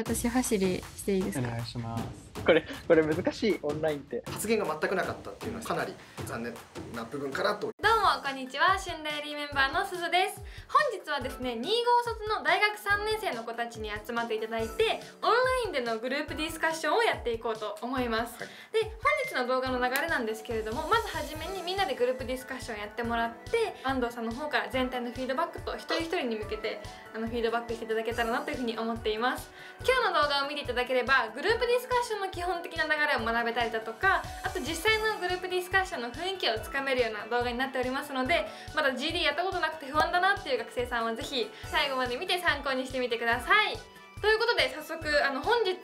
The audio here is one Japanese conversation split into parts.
私走りしていいですか？お願いします。これ難しい。オンラインって発言が全くなかったっていうのはかなり残念な部分かなと。どうもこんにちは、旬デイリーメンバーのすずです。本日はですね、2号卒の大学3年生の子たちに集まっていただいて、オンラインでのグループディスカッションをやっていこうと思います、はい、で本日の動画の流れなんですけれども、まずはじめにみんなでグループディスカッションやってもらって、安藤さんの方から全体のフィードバックと一人一人に向けてフィードバックしていただけたらなというふうに思っています。今日の動画を見ていただければ、グループディスカッションの基本的な流れを学べたりだとか、あと実際のグループディスカッションの雰囲気をつかめるような動画になっておりますので、まだ GD やったことなくて不安だなっていう学生さんはぜひ最後まで見て参考にしてみてください。ということで早速本日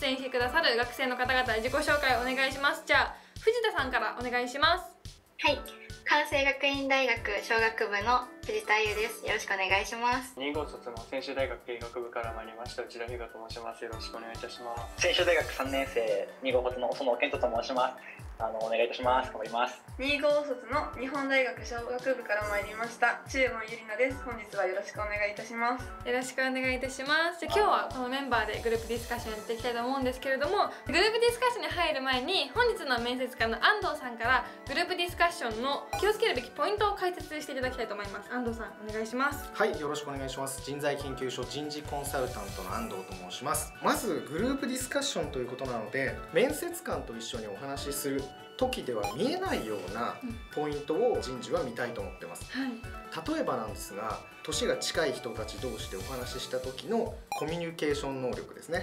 出演してくださる学生の方々、自己紹介をお願いします。じゃあ藤田さんからお願いします。はい、関西学院大学商学部の藤田優です。よろしくお願いします。2号卒の専修大学経営学部から参りました内田日向と申します。よろしくお願いいたします。専修大学3年生2号卒の細野健人と申します。お願いいたします。頑張ります。2号卒の日本大学商学部から参りました中門ゆりなです。本日はよろしくお願いいたします。よろしくお願いいたします。じゃあ今日はこのメンバーでグループディスカッションやっていきたいと思うんですけれども、グループディスカッションに入る前に本日の面接官の安藤さんからグループディスカッションの気をつけるべきポイントを解説していただきたいと思います。安藤さんお願いします。はい、よろしくお願いします。人材研究所人事コンサルタントの安藤と申します。まずグループディスカッションということなので、面接官と一緒にお話しする時では見えないようなポイントを人事は見たいと思ってます、はい、例えばなんですが、年が近い人たち同士でお話しした時のコミュニケーション能力ですね、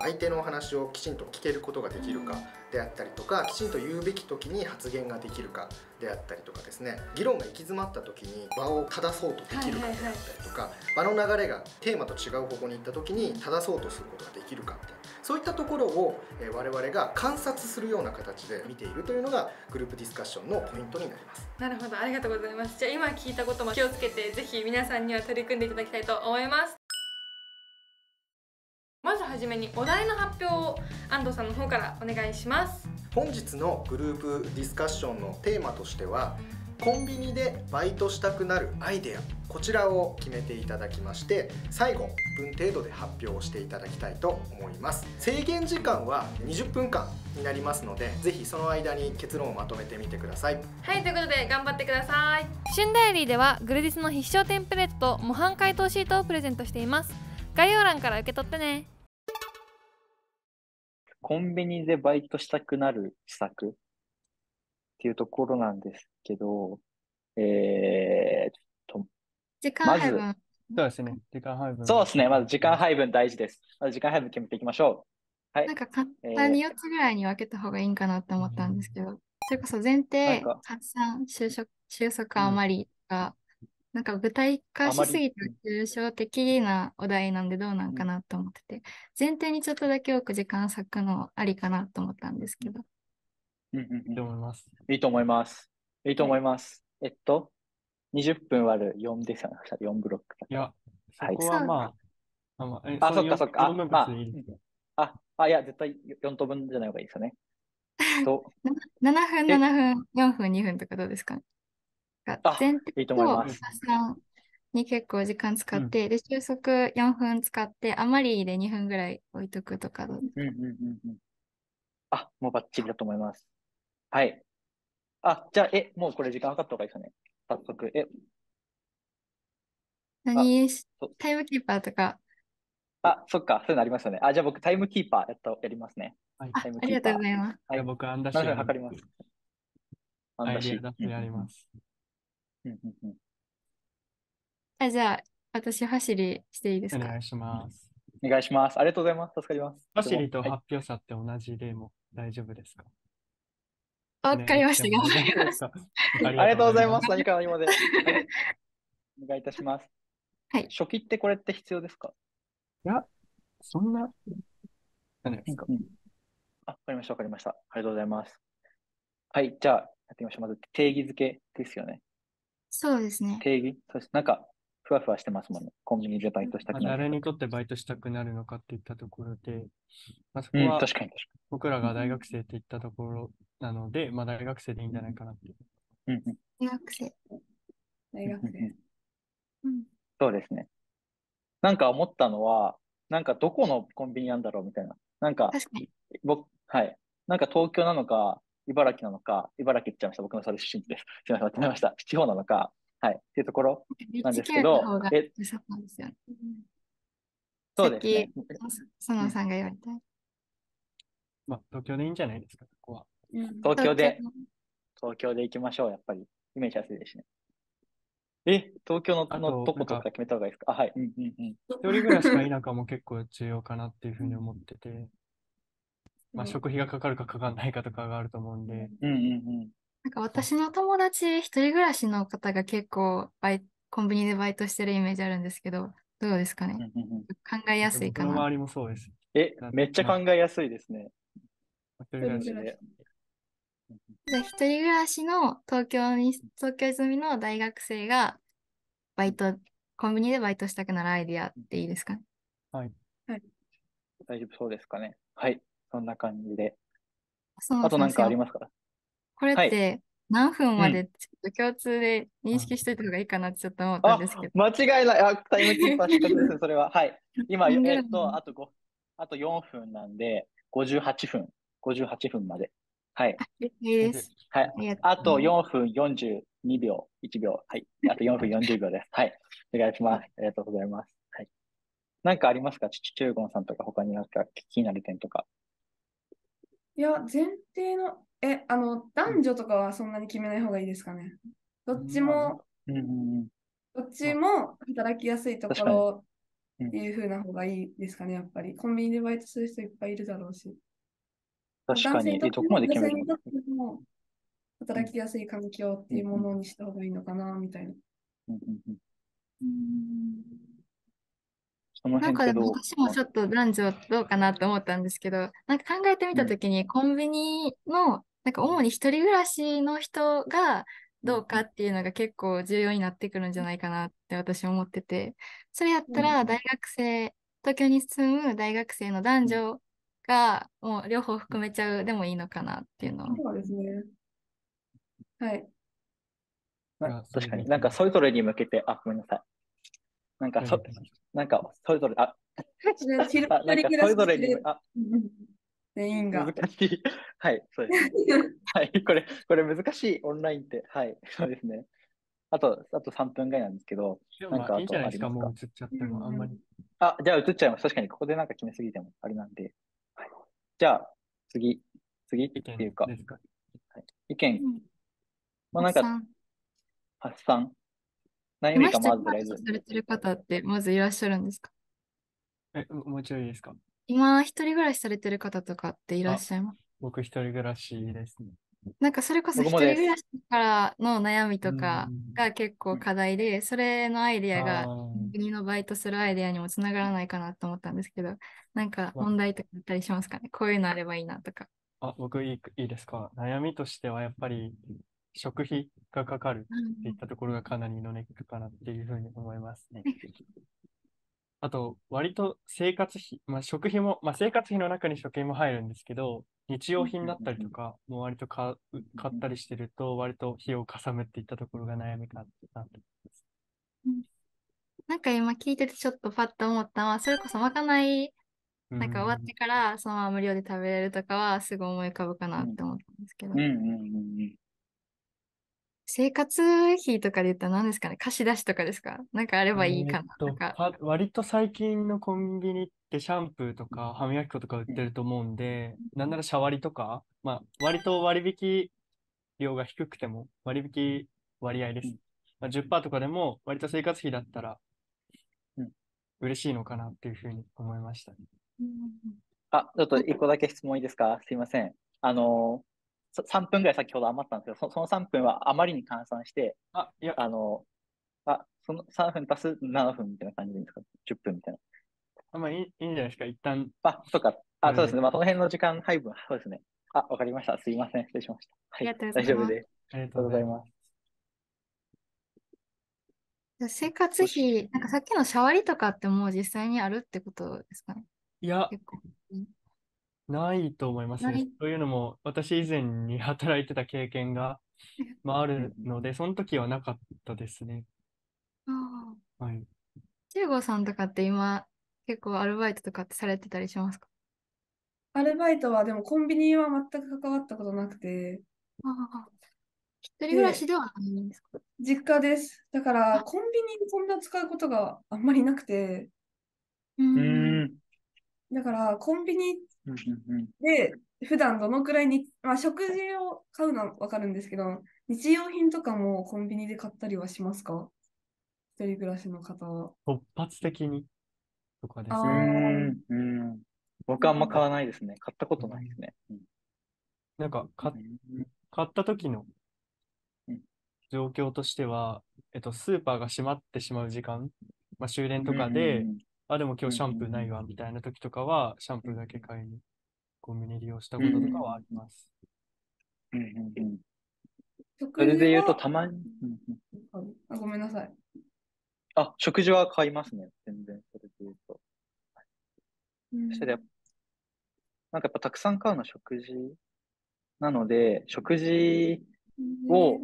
相手のお話をきちんと聞けることができるかであったりとか、きちんと言うべき時に発言ができるかであったりとかですね、議論が行き詰まった時に場を正そうとできるかであったりとか、場の流れがテーマと違う方向に行った時に正そうとすることができるかって、そういったところを我々が観察するような形で見ているというのがグループディスカッションのポイントになります。なるほど、ありがとうございます。じゃあ今聞いたことも気をつけて、ぜひ皆さんには取り組んでいただきたいと思います。まずはじめにお題の発表を安藤さんの方からお願いします。本日のグループディスカッションのテーマとしては、コンビニでバイトしたくなるアイデア、こちらを決めていただきまして、最後1分程度で発表していただきたいと思います。制限時間は20分間になりますので、ぜひその間に結論をまとめてみてください。はい、ということで頑張ってください。旬ダイアリーではグルディスの必勝テンプレートと模範解答シートをプレゼントしています。概要欄から受け取ってね。コンビニでバイトしたくなる施策っていうところなんですけど、時間配分。そうですね、時間配分。そうですね、まず時間配分大事です。まず時間配分決めていきましょう。はい、なんか簡単に4つぐらいに分けた方がいいんかなと思ったんですけど、それこそ前提、発散、収束余りが、なんか具体化しすぎて抽象的なお題なんでどうなんかなと思ってて、前提にちょっとだけ多く時間割くのありかなと思ったんですけど。いいと思います。いいと思います。いいと思います。20分割る4ですよね。4ブロック。いや、そこはまあ、あ、そっかそっか。いや、絶対4等分じゃない方がいいですよね。7分、7分、4分、2分とかどうですかね。全体と発散に結構時間使って、で、収束4分使って、余りで2分ぐらい置いとくとかどうですか。あ、もうバッチリだと思います。はい。あ、じゃあ、もうこれ時間かかった方がいいですよね。早速、タイムキーパーとか。あ、そっか、そういうのありますよね。あ、じゃあ僕、タイムキーパーやりますね。ありがとうございます。はい、僕、アンダッシュ。測ります。アンダッシュやります。あ、じゃあ、私、走りしていいですか？お願いします。お願いします。ありがとうございます。助かります。走りと発表者って同じでも大丈夫ですか？わかりました。頑張ります。ありがとうございます。何から今まで。お願いいたします。はい。初期ってこれって必要ですか？いや、そんな、何ですか？あ、わかりました。わかりました。ありがとうございます。はい。じゃあ、やってみましょう。まず定義づけですよね。そうですね。定義。そうです。なんか、ふわふわしてますもんね。コンビニでバイトしたくなる。誰にとってバイトしたくなるのかっていったところで、まあ、そこは僕らが大学生っていったところなので、まあ、大学生でいいんじゃないかなっていう。大学生。そうですね。なんか思ったのは、なんかどこのコンビニなんだろうみたいな。なんか、確かに僕、はい。なんか東京なのか、茨城なのか、茨城って言っちゃいました。僕のそれ出身です。すみません、間違えました。地方なのか、はい。っていうところなんですけど。そうですね。そのさんが言われたい。まあ、東京でいいんじゃないですか、ここは。東京で、東京で行きましょう、やっぱり。イメージやすいですね。東京のどことか決めた方がいいですか？あ、はい。一人暮らしか田舎も結構重要かなっていうふうに思ってて、まあ、食費がかかるかかかんないかとかがあると思うんで。なんか私の友達、一人暮らしの方が結構コンビニでバイトしてるイメージあるんですけど、どうですかね？考えやすいかな。僕の周りもそうです。めっちゃ考えやすいですね。一人暮らしで。じゃあ、一人暮らしの東京住みの大学生がコンビニでバイトしたくなるアイディアっていいですかね？はい。大丈夫そうですかね？はい。そんな感じで。あと何かありますか？これって何分までちょっと共通で認識しといた方がいいかなってちょっと思ったんですけど。間違いない。タイムキーパー失格ですね、それは。はい。今、あと4分なんで、58分まで。はい。いいです。はい。あと4分42秒、1秒。はい。あと4分40秒です。はい。お願いします。ありがとうございます。はい。何かありますか？チューゴンさんとか、他になんか気になる点とか。いや、前提の、男女とかはそんなに決めない方がいいですかね。どっちも働きやすいところっていう風な方がいいですかね、やっぱり。コンビニでバイトする人いっぱいいるだろうし。確かに、どこまで決めるの？働きやすい環境っていうものにした方がいいのかな、みたいな。なんかでも私もちょっと男女どうかなと思ったんですけど、なんか考えてみたときに、コンビニの、なんか主に一人暮らしの人がどうかっていうのが結構重要になってくるんじゃないかなって私思ってて、それやったら東京に住む大学生の男女がもう両方含めちゃうでもいいのかなっていうの。そうですね。はい。確かに、なんかそれぞれに向けて、あ、ごめんなさい。なんかそれぞれ、あ、難しい。はい、そうです。はい、これ難しい、オンラインって。はい、そうですね。あと3分ぐらいなんですけど、なんかあとありますか？映っちゃってもあんまり。あ、じゃあ映っちゃいます。確かに、ここでなんか決めすぎてもあれなんで。じゃあ、次っていうか、意見。まあなんか、発散。何名かまず来ず。されてる方ってまずいらっしゃるんですか？もうちょいですか？今、一人暮らしされてる方とかっていらっしゃいます？僕、一人暮らしですね。なんかそれこそ一人暮らしからの悩みとかが結構課題で、それのアイディアが国のバイトするアイディアにもつながらないかなと思ったんですけど、なんか問題とかあったりしますかね？こういうのあればいいなとか。あ、僕いいですか？悩みとしてはやっぱり、食費がかかるっていったところがかなりのネックかなっていうふうに思いますね。あと、割と生活費、まあ食費も、まあ生活費の中に食費も入るんですけど、日用品だったりとか、もう割と買ったりしてると、割と費用かさむっていったところが悩みかなって思います。なんか今聞いててちょっとパッと思ったのは、それこそまかない、なんか終わってからそのまま無料で食べれるとかはすぐ思い浮かぶかなって思ったんですけど。生活費とかで言ったら何ですかね？貸し出しとかですか？なんかあればいいかなとか。割と最近のコンビニってシャンプーとか歯磨き粉とか売ってると思うんで、なんならシャワリとか、まあ割と割引量が低くても、割引割合です。まあ、10% とかでも割と生活費だったら嬉しいのかなっていうふうに思いましたね。あ、ちょっと1個だけ質問いいですか？すいません。3分ぐらい先ほど余ったんですけど、その3分はあまりに換算して、その3分足す7分みたいな感じでいいんですか？ 10 分みたいな。まあいいんじゃないですか、一旦。あ、そうか。あ、そうですね。まあ、その辺の時間配分、そうですね。あ、わかりました。すいません。失礼しました。はい、大丈夫です。ありがとうございます。生活費、なんかさっきのシャワリとかってもう実際にあるってことですかね？いや。ないと思いますね。というのも、私以前に働いてた経験が、あるので、その時はなかったですね。ああ。はい。中郷さんとかって今、結構アルバイトとかってされてたりしますか？アルバイトはでもコンビニは全く関わったことなくて、ああ、一人暮らしではないんですか？実家です。だからコンビニそんな使うことがあんまりなくて、だからコンビニで普段どのくらいに、まあ、食事を買うのは分かるんですけど、日用品とかもコンビニで買ったりはしますか？一人暮らしの方は。突発的にとかですね。僕はあんま買わないですね。買ったことないですね。なんか買った時の状況としては、スーパーが閉まってしまう時間、まあ、終電とかで、あ、でも今日シャンプーないわみたいな時とかは、シャンプーだけ買いにコンビニ利用したこととかはあります。それで言うとたまに、あ、ごめんなさい。あ、食事は買いますね。全然それで言うと。そしてなんかやっぱたくさん買うのは食事なので、食事を、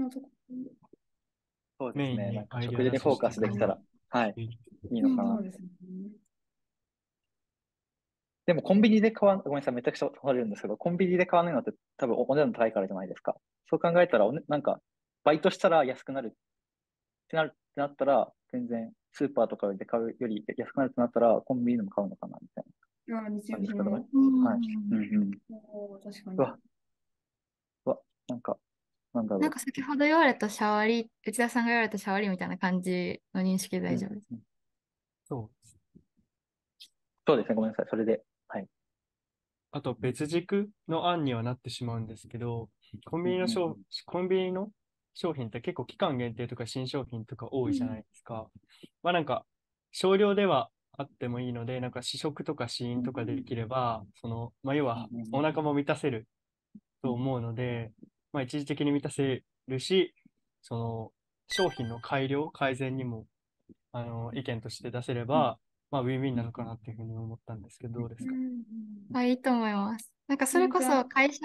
そうですね、なんか食事にフォーカスできたら、はい、いいのかな。でもコンビニで買わない、ごめんなさい、めちゃくちゃ取られるんですけど、コンビニで買わないのって多分お値段高いからじゃないですか。そう考えたら、なんかバイトしたら安くなるってなったら、全然スーパーとかで買うより安くなるってなったら、コンビニでも買うのかなみたいな。日用品の。はい。確かに。うわ、なんか、なんだろう。なんか先ほど言われたシャワリ、内田さんが言われたシャワリみたいな感じの認識で大丈夫ですか？そうですね、ごめんなさい、それで。はい。あと、別軸の案にはなってしまうんですけど、コンビニの商品って結構期間限定とか新商品とか多いじゃないですか。まあなんか、少量ではあってもいいので、なんか試食とか試飲とかできれば、まあ、要はお腹も満たせると思うので、まあ、一時的に満たせるし、商品の改善にも意見として出せれば、まあ、ウィンウィンなのかなっていうふうに思ったんですけど、どうですか？いいと思います。なんかそれこそ会社、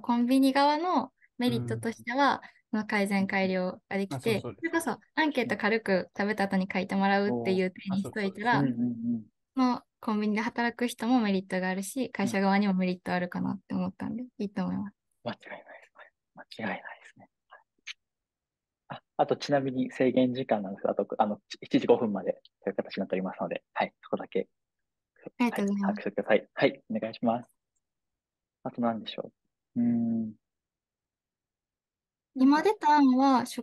コンビニ側のメリットとしては、改善改良ができて、それこそアンケート軽く食べた後に書いてもらうっていう点にしといたら、コンビニで働く人もメリットがあるし、会社側にもメリットあるかなって思ったんで、いいと思います。間違いないですね。あと、ちなみに制限時間なんですが、あと7時5分までという形になっておりますので、はい、そこだけ。ありがとうございます。はい、お願いします。あと何でしょう。今出た案は試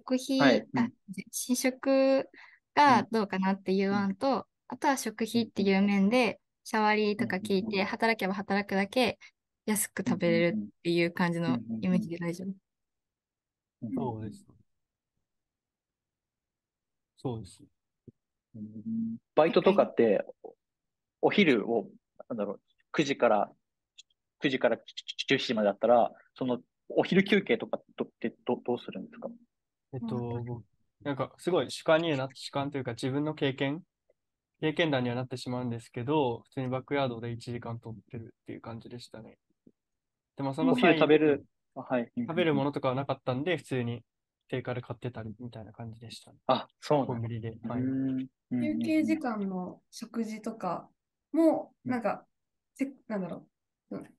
食がどうかなっていう案と、あとは食費っていう面で、シャワリとか聞いて、働けば働くだけ安く食べれるっていう感じのイメージで大丈夫？そうです。バイトとかって、お昼を、9時から17時までだったら、お昼休憩とかってどうするんですか？なんかすごい主観というか自分の経験談にはなってしまうんですけど、普通にバックヤードで1時間取ってるっていう感じでしたね。でもその際、食べるものとかはなかったんで、普通に定価で買ってたりみたいな感じでしたね。あ、そうなんですね。休憩時間の食事とかも、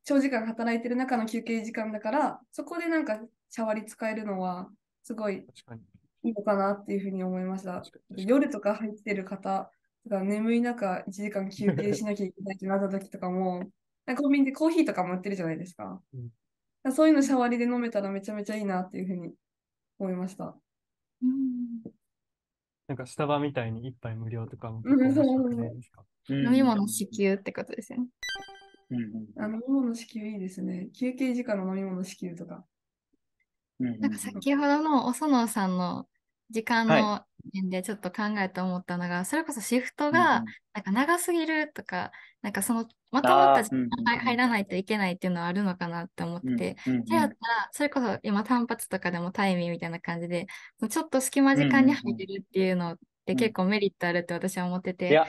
長時間働いてる中の休憩時間だから、そこでなんかシャワリ使えるのはすごいいいのかなっていうふうに思いました。夜とか入ってる方が眠い中1時間休憩しなきゃいけないってなった時とかも、コンビニでコーヒーとかも売ってるじゃないですか。そういうのシャワリで飲めたらめちゃめちゃいいなっていうふうに思いました。なんかスタバみたいに1杯無料とかも。飲み物支給ってことですよね。飲み物支給いいですね。休憩時間の飲み物支給とか。なんか先ほどのおそのさんの時間の面でちょっと考えて思ったのが、それこそシフトがなんか長すぎるとか、なんかまとまった時間入らないといけないっていうのはあるのかなって思って、じゃあそれこそ今単発とかでもタイミーみたいな感じで、ちょっと隙間時間に入れるっていうのって結構メリットあるって私は思ってて。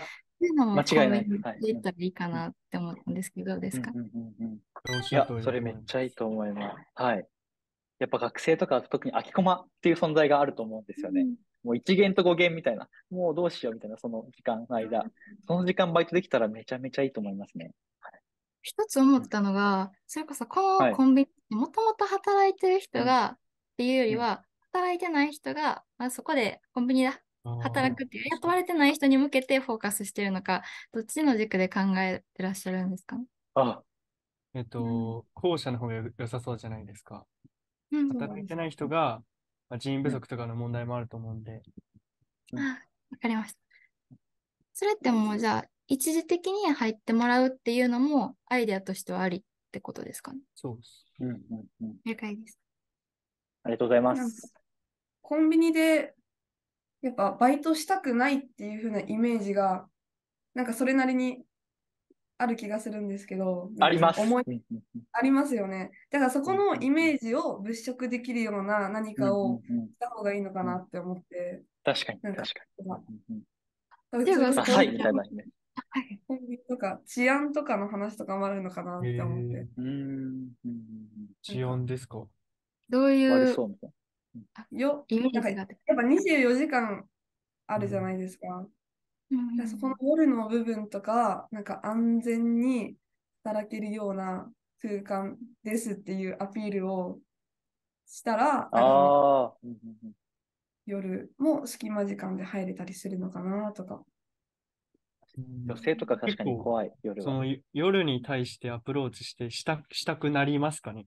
間違いない。いったらいいかなって思ったんですけど、どうですか？いや、それめっちゃいいと思います。やっぱ学生とか特に空きコマっていう存在があると思うんですよね。もう1限と5限みたいな、もうどうしようみたいな、その時間の間、その時間バイトできたらめちゃめちゃいいと思いますね。はい、一つ思ったのが、それこそこのコンビニってもともと働いてる人が、っていうよりは、働いてない人が、まあ、そこでコンビニだ働くっていう、雇われてない人に向けてフォーカスしてるのか、どっちの軸で考えてらっしゃるんですか？あ、後者の方が良さそうじゃないですか。働いてない人が、まあ、人員不足とかの問題もあると思うんで。わかりました。それってもうじゃあ、一時的に入ってもらうっていうのもアイデアとしてはありってことですかね。そうです。了解です。ありがとうございます。コンビニで、やっぱバイトしたくないっていう風なイメージが、なんかそれなりにある気がするんですけど、あります。ありますよね。だからそこのイメージを物色できるような何かをした方がいいのかなって思って。確かに、確かに。例えば、はい、みたいな。コンビニとか治安とかの話とかもあるのかなって思って。治安ですか？どういう。よ、なんかやっぱ24時間あるじゃないですか。そこの夜の部分とか、なんか安全に働けるような空間ですっていうアピールをしたら、夜も隙間時間で入れたりするのかなとか。女性とか確かに怖い、夜は。その夜に対してアプローチしてしたくなりますかね。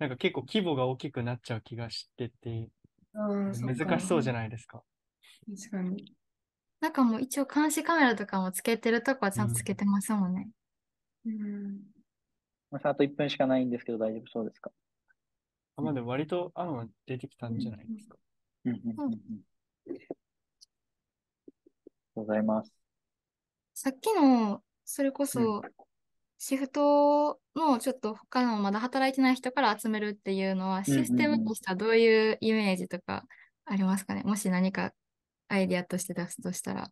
なんか結構規模が大きくなっちゃう気がしてて、難しそうじゃないですか。確かに。なんかもう一応監視カメラとかもつけてるとこはちゃんとつけてますもんね。あと1分しかないんですけど大丈夫そうですか？まあでも割と案は出てきたんじゃないですか。ありがとうございます。さっきのそれこそシフトのちょっと他のまだ働いてない人から集めるっていうのはシステムとしてはどういうイメージとかありますかね？もし何かアイディアとして出すとしたら、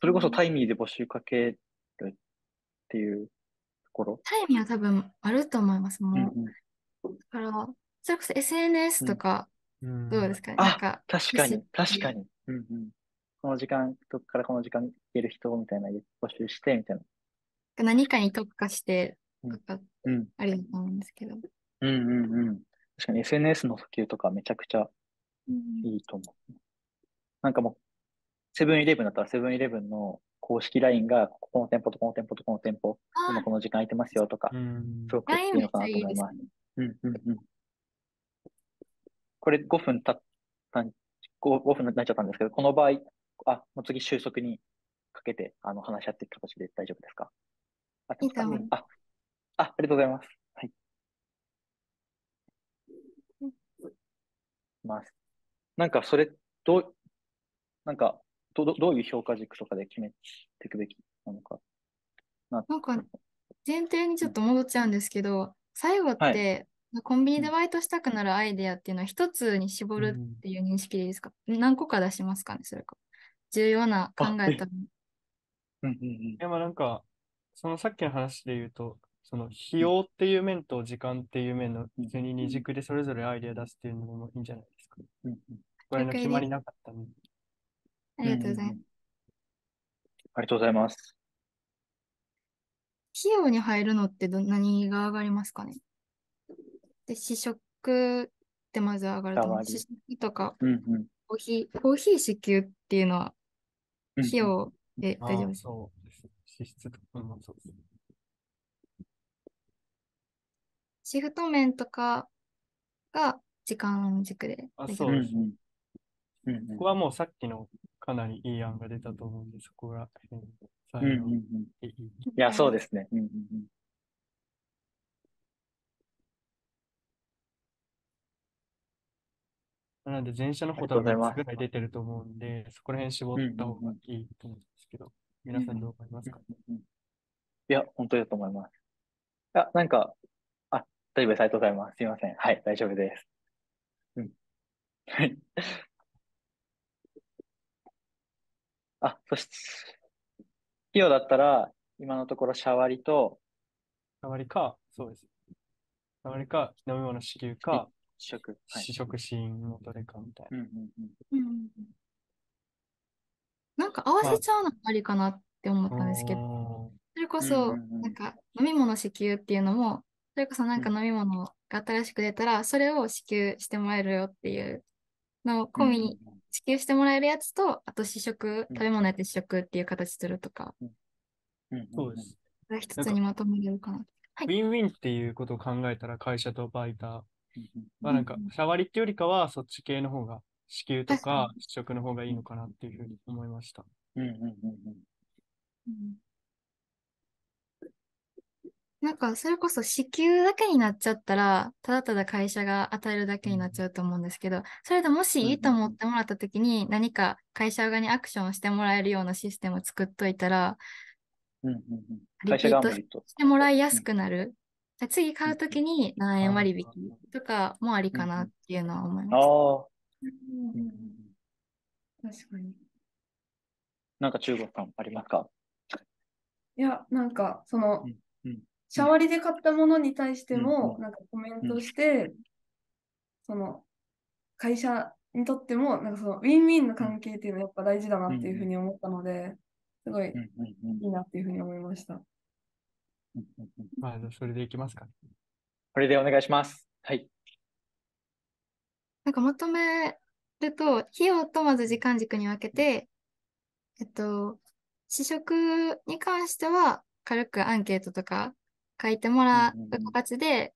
それこそタイミーで募集かけるっていうところ、タイミーは多分あると思いますもん。だからそれこそ SNS とかどうですかね？確かに確かに、この時間からこの時間行ける人みたいな募集してみたいな、何かに特化してとかあると思うんですけど、確かに SNS の普及とかめちゃくちゃいいと思う。なんかもう、セブンイレブンだったら、セブンイレブンの公式 LINE が、ここの店舗とこの店舗とこの店舗、今この時間空いてますよとか、すごくいいのかなと思います。これ5分になっちゃったんですけど、この場合、もう次収束にかけて話し合っていく形で大丈夫ですか？いいと思います。ありがとうございます。はい。なんかそれ、どういう評価軸とかで決めていくべきなのか。なんか、前提にちょっと戻っちゃうんですけど、最後って、コンビニでバイトしたくなるアイデアっていうのは一つに絞るっていう認識でいいですか？何個か出しますかね、それか。重要な考えた。でもなんか、そのさっきの話で言うと、その費用っていう面と時間っていう面の二軸でそれぞれアイデア出すっていうのもいいんじゃないですか。これの決まりなかったの。ありがとうございます。ありがとうございます。費用に入るのって何が上がりますかね？で、試食ってまず上がると思う。試食とか、コーヒー支給っていうのは費用で大丈夫ですか？そうです。支出とかもそうです。シフト面とかが時間軸で。そうですね。ここはもうさっきのかなりいい案が出たと思うんで、そこら辺最後に。いや、そうですね。なので、前者の方が3つぐらい出てると思うんで、そこら辺絞った方がいいと思うんですけど、皆さんどう思いますか？いや、本当だと思います。なんか、大丈夫です。ありがとうございます。すみません。はい、大丈夫です。はい。そして、費用だったら、今のところシャワリと、シャワリか、そうです。シャワリか、飲み物支給か、試食シーンのどれかみたいな、うんうんうんうん、なんか合わせちゃうのがありかなって思ったんですけど、それこそなんか飲み物支給っていうのも、それこそなんか飲み物が新しく出たらそれを支給してもらえるよっていうのを込みに、支給してもらえるやつと、あと試食、食べ物やって試食っていう形するとか、そうです。一つにまとめるかな。はい、ウィンウィンっていうことを考えたら、会社とバイターはなんか差割ってよりかはそっち系の方が支給とか試食の方がいいのかなっていうふうに思いました。うんうんうんうん、なんかそれこそ支給だけになっちゃったら、ただただ会社が与えるだけになっちゃうと思うんですけど、それでもしいいと思ってもらった時に何か会社側にアクションしてもらえるようなシステムを作っといたら、うんうんうん、会社がしてもらいやすくなる。うん、次買うときに何円割引とかもありかなっていうのは思います。確かに。なんか中国感ありますか？いや、なんかその、うんうん、シャワリで買ったものに対しても、なんかコメントして、うんうん、その会社にとってもなんかそのウィンウィンの関係っていうのはやっぱ大事だなっていうふうに思ったので。うんうん、すごい、うんうんうん、いいなっていうふうに思いました。まあ、それでいきますか。これでお願いします。はい。なんかまとめると、費用とまず時間軸に分けて、試食に関しては軽くアンケートとか書いてもらう形で、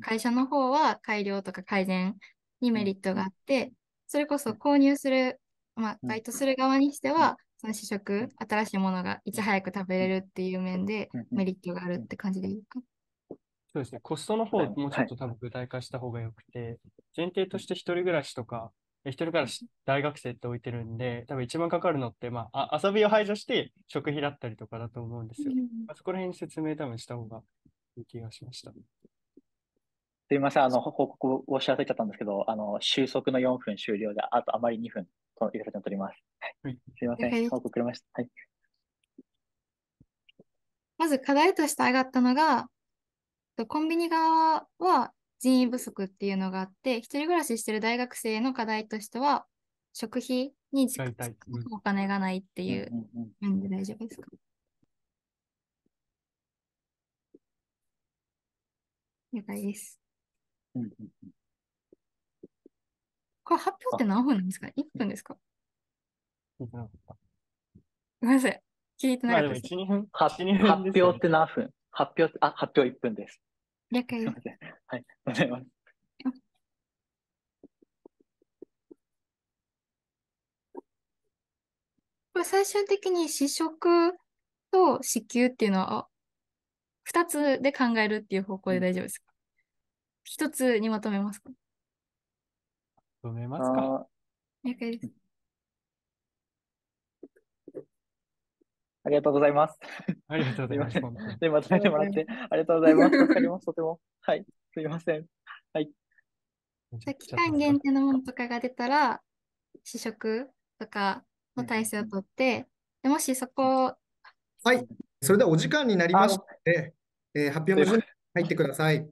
会社の方は改良とか改善にメリットがあって、それこそ購入する、まあ、バイトする側にしては、その試食、新しいものがいち早く食べれるっていう面でメリットがあるって感じでいいか。そうですね、コストの方もちょっと多分具体化した方がよくて、はい、前提として一人暮らしとか、一人暮らし大学生って置いてるんで、多分一番かかるのって、まあ、遊びを排除して食費だったりとかだと思うんですよ。まあ、そこら辺説明多分した方がいい気がしました。すみません、報告をし忘れちゃったんですけど、収束の4分終了で、あとあまり2分、このイラストに取ります。はい、すみません、報告くれました。はい。まず課題として上がったのが、コンビニ側は人員不足っていうのがあって、一人暮らししてる大学生の課題としては、食費に時間お金がないっていう面で大丈夫ですか？了解です。うんうんうん、これ発表って何分なんですか？ 1 分ですか？ごめんなさい。聞いてなかったです。まあ、でも1、2分、発表って何分？発表、あ、発表1分です。了解です。はい、ございます。これ最終的に試食と支給っていうのは2つで考えるっていう方向で大丈夫ですか？一つにまとめますか？まとめますか？ありがとうございます。ありがとうございます。で、まとめてもらってありがとうございます。わかります。とても。はい。すみません。はい。期間限定のものとかが出たら、試食とかの体制をとって、でもしそこを。はい。それではお時間になりましたので、発表の順に入ってください。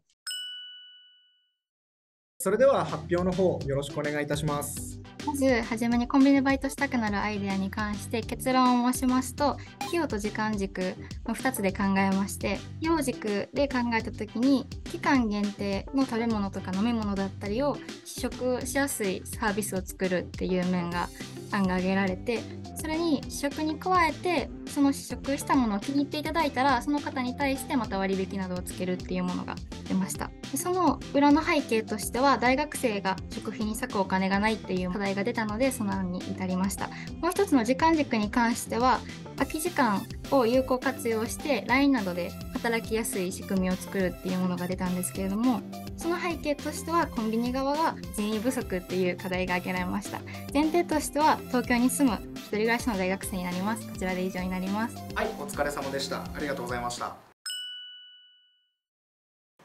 それでは発表の方よろしくお願いいたします。まずはじめにコンビニでバイトしたくなるアイデアに関して結論を申しますと、費用と時間軸の2つで考えまして、費用軸で考えた時に期間限定の食べ物とか飲み物だったりを試食しやすいサービスを作るっていう面が案が挙げられて、それに試食に加えてその試食したものを気に入っていただいたら、その方に対してまた割引などをつけるっていうものが出ました。その裏の背景としては、大学生が食費に割くお金がないっていう課題が出たので、その案に至りました。もう一つの時間軸に関しては、空き時間を有効活用して LINE などで働きやすい仕組みを作るっていうものが出たんですけれども、その背景としてはコンビニ側が人員不足っていう課題が挙げられました。前提としては東京に住む一人暮らしの大学生になります。こちらで以上になります。はい、お疲れ様でした。ありがとうございました。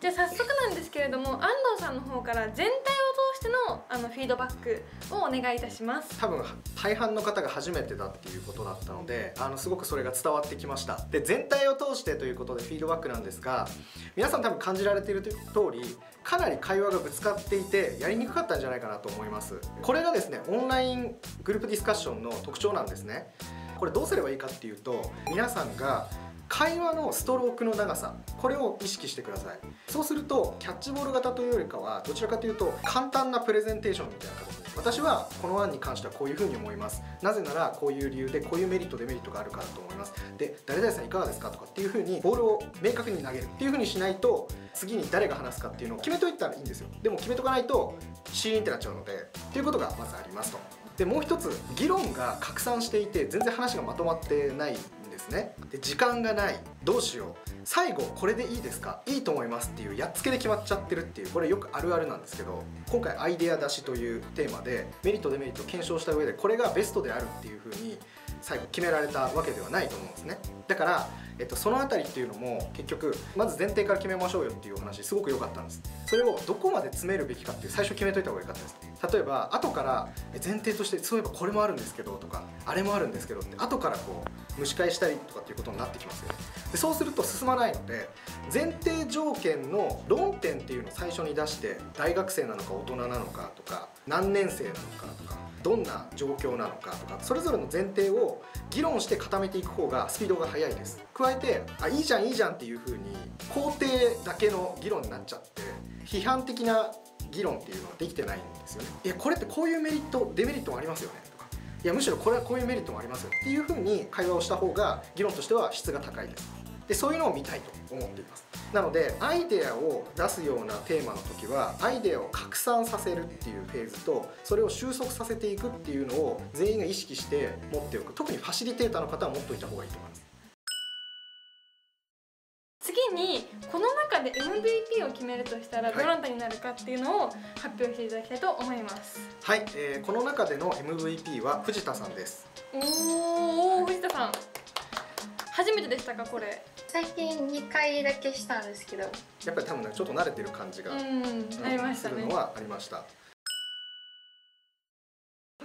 じゃあ早速なんですけれども、安藤さんの方から全体を通してのフィードバックをお願いいたします。多分大半の方が初めてだっていうことだったので、すごくそれが伝わってきました。で、全体を通してということでフィードバックなんですが、皆さん多分感じられている通り、かなり会話がぶつかっていてやりにくかったんじゃないかなと思います。これがですね、オンライングループディスカッションの特徴なんですね。これどうすればいいかっていうと、皆さんが会話のストロークの長さ、これを意識してください。そうするとキャッチボール型というよりかは、どちらかというと簡単なプレゼンテーションみたいな形で、私はこの案に関してはこういうふうに思います、なぜならこういう理由でこういうメリットデメリットがあるからと思います、で誰々さんいかがですかとかっていうふうにボールを明確に投げるっていうふうにしないと、次に誰が話すかっていうのを決めといたらいいんですよ。でも決めとかないとシーンってなっちゃうのでっていうことがまずありますと。でもう一つ、議論が拡散していて全然話がまとまってないですね。で、時間がない、どうしよう、最後これでいいですか、いいと思いますっていうやっつけで決まっちゃってるっていう、これよくあるあるなんですけど、今回アイデア出しというテーマでメリットデメリットを検証した上で、これがベストであるっていう風に最後決められたわけではないと思うんですね。だから、その辺りっていうのも結局まず前提から決めましょうよっていうお話すごく良かったんです。それをどこまで詰めるべきかっていう最初決めといた方が良かったです。例えば後から前提として、そういえばこれもあるんですけどとかあれもあるんですけどって後からこう蒸し返したりとかっていうことになってきますよね。でそうすると進まないので、前提条件の論点っていうのを最初に出して、大学生なのか大人なのかとか何年生なのかとかどんな状況なのかとか、それぞれの前提を議論して固めていく方がスピードが速いです。加えて「あ、いいじゃんいいじゃん」っていう風に肯定だけの議論になっちゃって、批判的な議論っていうのはできてないんですよね。いや、これってこういうメリットデメリットもありますよねとか、いやむしろこれはこういうメリットもありますよっていう風に会話をした方が議論としては質が高いです。でそういうのを見たいと思っています。なのでアイデアを出すようなテーマの時は、アイデアを拡散させるっていうフェーズと、それを収束させていくっていうのを全員が意識して持っておく。特にファシリテーターの方は持っておいた方がいいと思います。次にこの中で MVP を決めるとしたらどなたになるかっていうのを発表していただきたいと思います。はい、この中での MVP は藤田さんです。おお、藤田さん初めてでしたか？これ最近2回だけしたんですけど、やっぱり多分ね、ちょっと慣れてる感じがありましたね。するのはありました。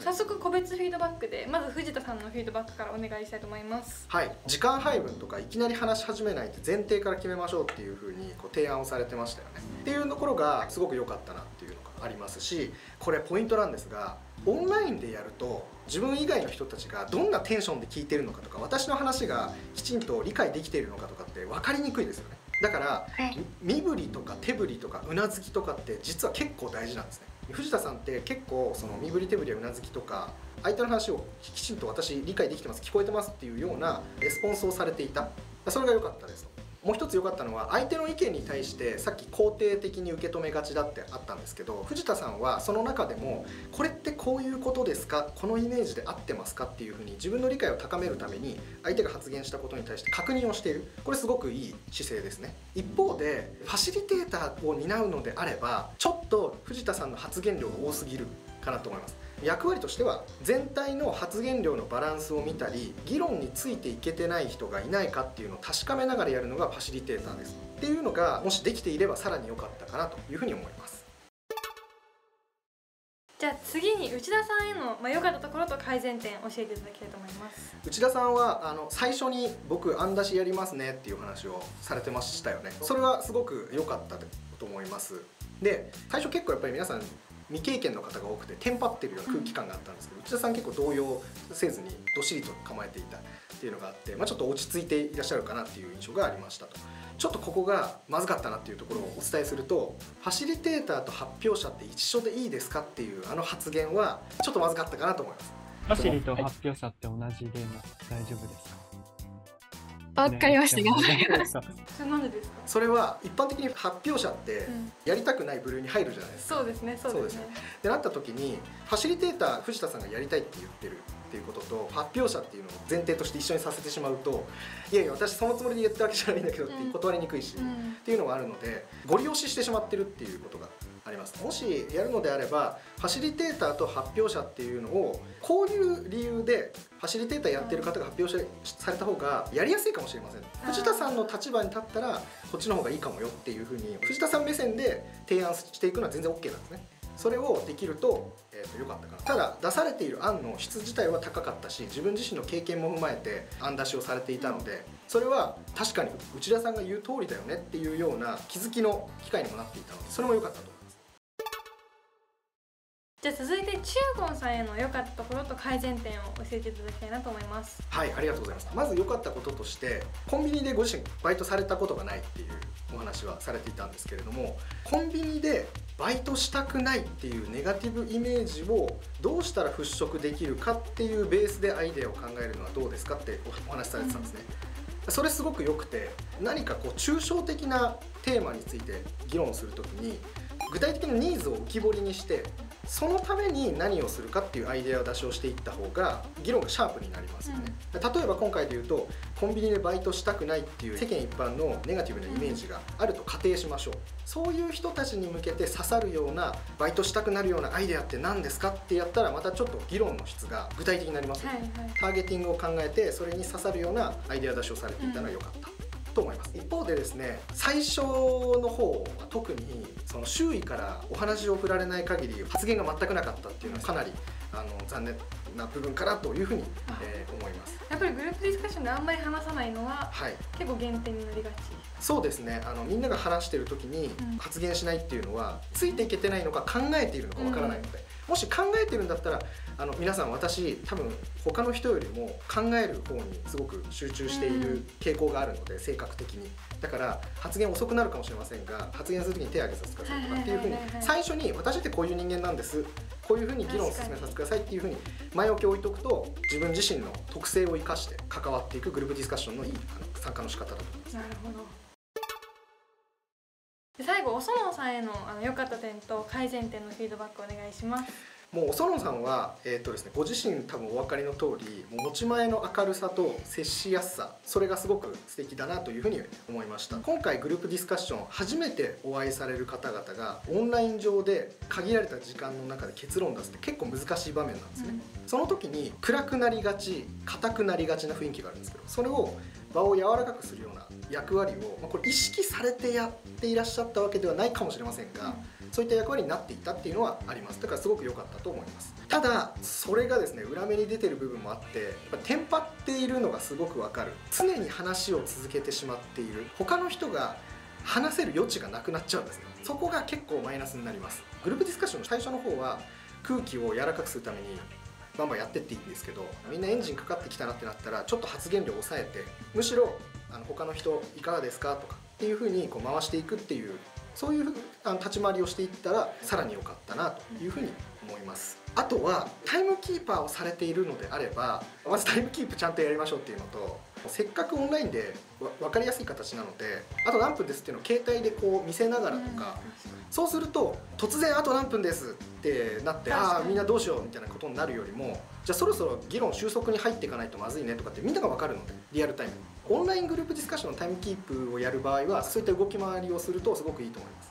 早速個別フィードバックで、まず藤田さんのフィードバックからお願いしたいと思います。はい、時間配分とかいきなり話し始めないって前提から決めましょうっていうふうにこう提案をされてましたよね。っていうところがすごく良かったなっていうのがありますし、これポイントなんですが、オンラインでやると自分以外の人たちがどんなテンションで聞いてるのかとか、私の話がきちんと理解できているのかとかって分かりにくいですよね。だから、身振りとか手振りとかうなずきとかって実は結構大事なんですね。藤田さんって結構その身振り手振りやうなずきとか、相手の話をきちんと私理解できてます、聞こえてますっていうようなレスポンスをされていた。それが良かったです。もう一つ良かったのは、相手の意見に対してさっき肯定的に受け止めがちだってあったんですけど、藤田さんはその中でもこれってこういうことですか、このイメージで合ってますかっていうふうに自分の理解を高めるために相手が発言したことに対して確認をしている。これすごくいい姿勢ですね。一方でファシリテーターを担うのであれば、ちょっと藤田さんの発言量が多すぎるかなと思います。役割としては全体の発言量のバランスを見たり、議論についていけてない人がいないかっていうのを確かめながらやるのがファシリテーターです。っていうのがもしできていればさらに良かったかなというふうに思います。じゃあ次に内田さんへの良かったところと改善点教えていただきたいと思います。内田さんは最初に僕案出しやりますねっていう話をされてましたよね。それはすごく良かったと思います。で最初結構やっぱり皆さん未経験の方が多くてテンパってるような空気感があったんですけど、内田さん結構動揺せずにどっしりと構えていたっていうのがあって、ちょっと落ち着いていらっしゃるかなっていう印象がありましたと。ちょっとここがまずかったなっていうところをお伝えすると、ファシリテーターと発表者って一緒でいいですかっていう発言はちょっとまずかったかなと思います。ファシリと発表者って同じでも大丈夫ですか？わかりました。頑張りました。なんでですか？それは一般的に発表者ってやりたくない部類に入るじゃないですか。そうですね。そうですね。でなった時にファシリテーター藤田さんがやりたいって言ってるっていうことと発表者っていうのを前提として一緒にさせてしまうと、いやいや私そのつもりで言ったわけじゃないんだけどって断りにくいし、っていうのがあるのでご利用ししてしまってるっていうことがあります。もしやるのであればファシリテーターと発表者っていうのをこういう理由でファシリテーターやってる方が発表された方がやりやすいかもしれません。藤田さんの立場に立ったらこっちの方がいいかもよっていうふうに藤田さん目線で提案していくのは全然 OK なんですね。それをできると良かったかな。ただ出されている案の質自体は高かったし、自分自身の経験も踏まえて案出しをされていたので、それは確かに内田さんが言う通りだよねっていうような気づきの機会にもなっていたので、それも良かったと思います。じゃあ続いて中言さんへの良かったところと改善点を教えていただきたいなと思います。はい、ありがとうございます。まず良かったこととして、コンビニでご自身バイトされたことがないっていうお話はされていたんですけれども、コンビニでバイトしたくないっていうネガティブイメージをどうしたら払拭できるかっていうベースでアイデアを考えるのはどうですかってお話しされてたんですね。それすごく良くて、何かこう抽象的なテーマについて議論するときに具体的なニーズを浮き彫りにして、そのために何をするかっていうアイデア出しをしていった方が議論がシャープになりますよね。例えば今回で言うと、コンビニでバイトしたくないっていう世間一般のネガティブなイメージがあると仮定しましょう。そういう人たちに向けて刺さるような、バイトしたくなるようなアイデアって何ですかってやったら、またちょっと議論の質が具体的になりますよね。ターゲティングを考えて、それに刺さるようなアイデア出しをされていたのが良かったと思います。一方でですね、最初の方は特にその周囲からお話を振られない限り発言が全くなかったっていうのは、かなり残念な部分かなというふうに思います。やっぱりグループディスカッションであんまり話さないのは、はい、結構減点になりがち。そうですね、みんなが話してる時に発言しないっていうのは、ついていけてないのか考えているのかわからないので、もし考えてるんだったら、皆さん、私多分他の人よりも考える方にすごく集中している傾向があるので、性格的に。だから発言遅くなるかもしれませんが、発言する時に手を挙げさせてくださいとかっていうふうに、最初に私ってこういう人間なんです、こういうふうに議論を進めさせてくださいっていうふうに前置きを置いとくと、自分自身の特性を生かして関わっていくグループディスカッションのいい参加の仕方だと思います。なるほど。最後、おそのんさんへの良かった点と改善点のフィードバックお願いします。もうおそのんさんは、ですね、ご自身多分お分かりの通り、持ち前の明るさと接しやすさ、それがすごく素敵だなというふうに思いました。今回グループディスカッション初めてお会いされる方々がオンライン上で限られた時間の中で結論を出すって結構難しい場面なんですね。その時に暗くなりがち、硬くなりがちな雰囲気があるんですけど、それを場を柔らかくするような役割を、これ意識されてやっていらっしゃったわけではないかもしれませんが、そういった役割になっていたっていうのはあります。だからすごく良かったと思います。ただそれがですね、裏目に出てる部分もあって、やっぱテンパっているのがすごくわかる。常に話を続けてしまっている、他の人が話せる余地がなくなっちゃうんですね。そこが結構マイナスになります。グループディスカッションの最初の方は空気を柔らかくするためにバンバンやってっていいんですけど、みんなエンジンかかってきたなってなったら、ちょっと発言量を抑えて、むしろ他の人いかがですかとかっていう風にこう回していくっていう、そういう立ち回りをしていったらさらに良かったなという風に思います。あとはタイムキーパーをされているのであれば、まずタイムキープちゃんとやりましょうっていうのと、せっかくオンラインで分かりやすい形なので、あと何分ですっていうのを携帯でこう見せながらとか、そうすると突然あと何分ですってなって、ああみんなどうしようみたいなことになるよりも、じゃあそろそろ議論収束に入っていかないとまずいねとかってみんなが分かるので、リアルタイムオンライングループディスカッションのタイムキープをやる場合は、そういった動き回りをするとすごくいいと思います。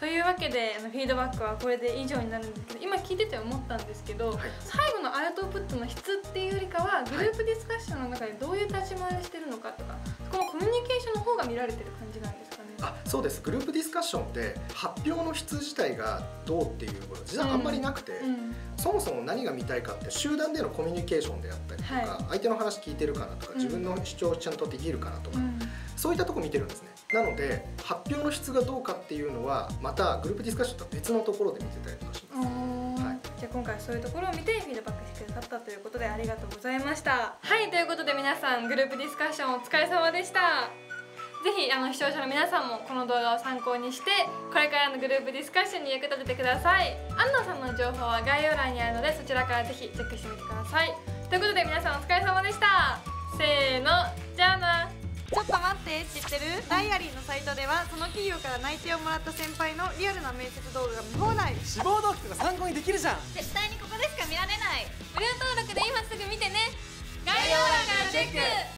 というわけでフィードバックはこれで以上になるんですけど、今聞いてて思ったんですけど、はい、最後のアウトプットの質っていうよりかは、グループディスカッションの中でどういう立ち回りをしてるのかとか、そこのコミュニケーションの方が見られてる感じなんですかね。あ、そうです。グループディスカッションって発表の質自体がどうっていうこと実はあんまりなくて、そもそも何が見たいかって、集団でのコミュニケーションであったりとか、はい、相手の話聞いてるかなとか、自分の主張ちゃんとできるかなとか、そういったとこ見てるんですね。なので発表の質がどうかっていうのは、またグループディスカッションとは別のところで見てたりとかします。はい、じゃあ今回はそういうところを見てフィードバックしてくださったということで、ありがとうございました。はい、ということで皆さん、グループディスカッションお疲れ様でした。ぜひ視聴者の皆さんもこの動画を参考にして、これからのグループディスカッションに役立ててください。安藤さんの情報は概要欄にあるので、そちらからぜひチェックしてみてください。ということで皆さんお疲れ様でした。せーの、じゃあな。ちょっと待って知ってる？ダイアリーのサイトでは、その企業から内定をもらった先輩のリアルな面接動画が見放題。志望動機とか参考にできるじゃん。絶対にここでしか見られない。無料登録で今すぐ見てね。概要欄からチェック。